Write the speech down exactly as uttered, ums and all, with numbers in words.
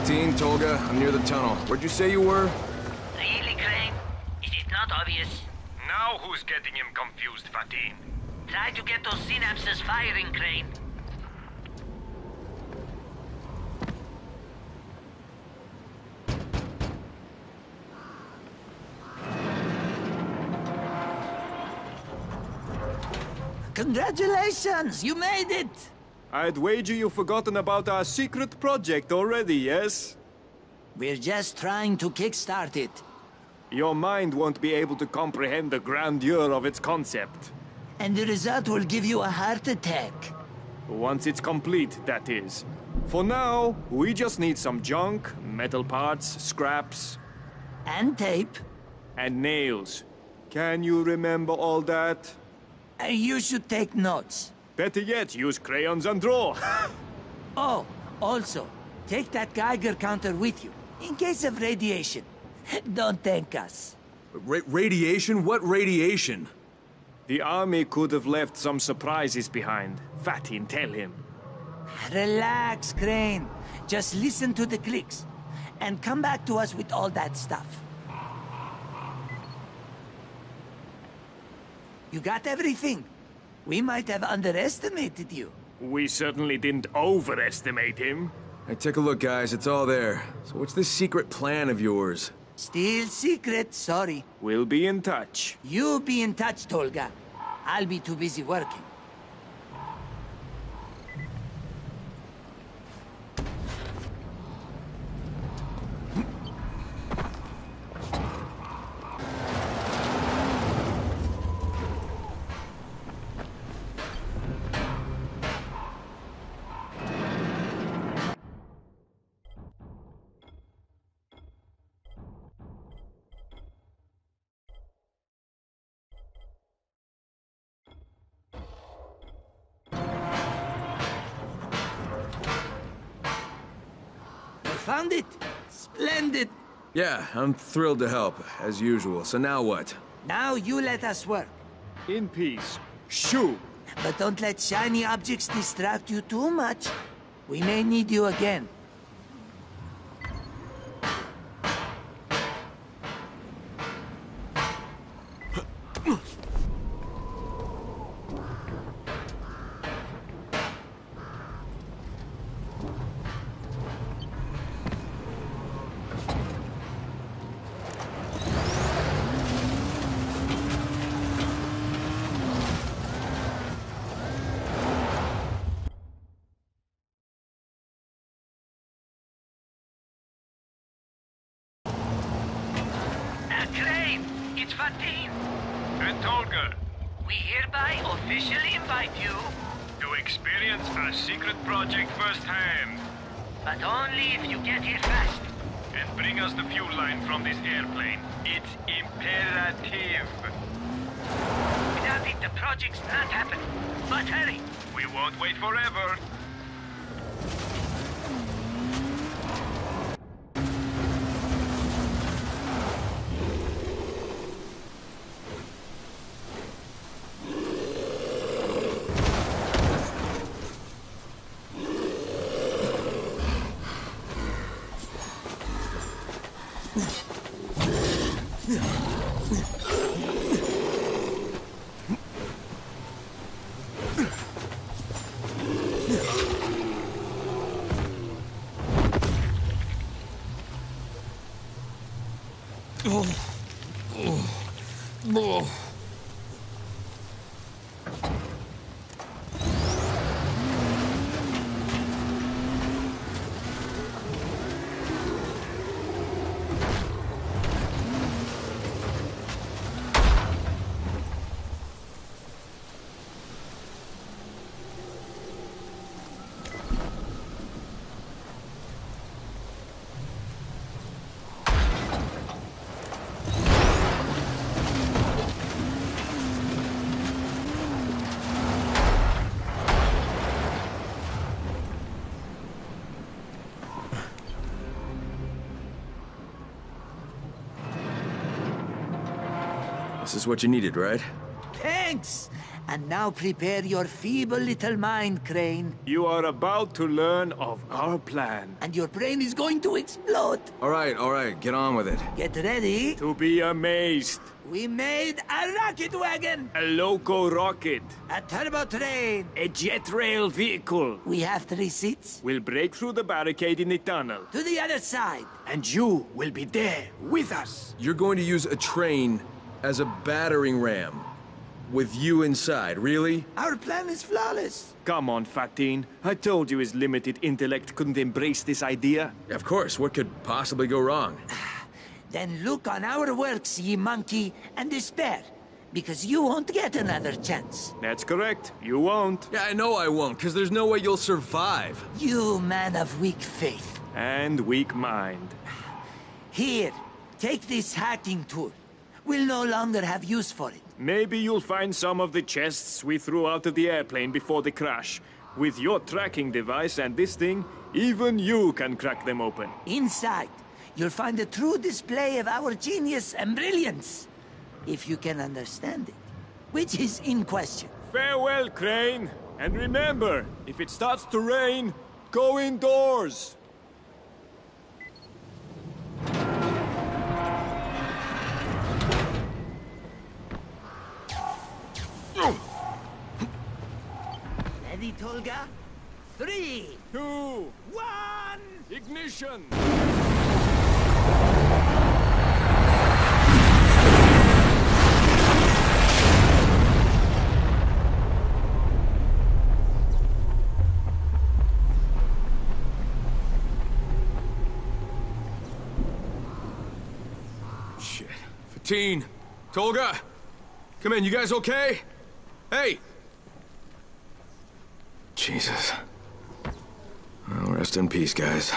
Fatin, Tolga, I'm near the tunnel. Where'd you say you were? Really, Crane? Is it not obvious? Now who's getting him confused, Fatin? Try to get those synapses firing, Crane. Congratulations! You made it! I'd wager you've forgotten about our secret project already, yes? We're just trying to kickstart it. Your mind won't be able to comprehend the grandeur of its concept. And the result will give you a heart attack. Once it's complete, that is. For now, we just need some junk, metal parts, scraps... And tape. And nails. Can you remember all that? You should take notes. Better yet, use crayons and draw. Oh, also, take that Geiger counter with you, in case of radiation. Don't thank us. Ra- radiation? What radiation? The army could have left some surprises behind. Fatin, tell him. Relax, Crane. Just listen to the clicks, and come back to us with all that stuff. You got everything. We might have underestimated you. We certainly didn't overestimate him. I took a look, guys. It's all there. So what's this secret plan of yours? Still secret, sorry. We'll be in touch. You be in touch, Tolga. I'll be too busy working. Found it! Splendid! Yeah, I'm thrilled to help, as usual. So now what? Now you let us work. In peace. Shoo! But don't let shiny objects distract you too much. We may need you again. It's Fatin! And Tolga! We hereby officially invite you... to experience our secret project firsthand. But only if you get here fast. And bring us the fuel line from this airplane. It's imperative. Without it, the project's not happening. But hurry! We won't wait forever. Oh. Oh. Oh. This is what you needed, right? Thanks! And now prepare your feeble little mind, Crane. You are about to learn of our plan. And your brain is going to explode. All right, all right, get on with it. Get ready. To be amazed. We made a rocket wagon! A loco rocket. A turbo train. A jet rail vehicle. We have three seats. We'll break through the barricade in the tunnel. To the other side. And you will be there with us. You're going to use a train as a battering ram. With you inside, really? Our plan is flawless. Come on, Fatin. I told you his limited intellect couldn't embrace this idea. Of course, what could possibly go wrong? Then look on our works, ye monkey, and despair, because you won't get another chance. That's correct. You won't. Yeah, I know I won't, because there's no way you'll survive. You man of weak faith. And weak mind. Here, take this hacking tool. We'll no longer have use for it. Maybe you'll find some of the chests we threw out of the airplane before the crash. With your tracking device and this thing, even you can crack them open. Inside, you'll find a true display of our genius and brilliance, if you can understand it, which is in question. Farewell, Crane. And remember, if it starts to rain, go indoors. Ready, Tolga? Three, two, one! Ignition! Shit. Fatin! Tolga! Come in, you guys okay? Hey! Jesus. Well, rest in peace, guys.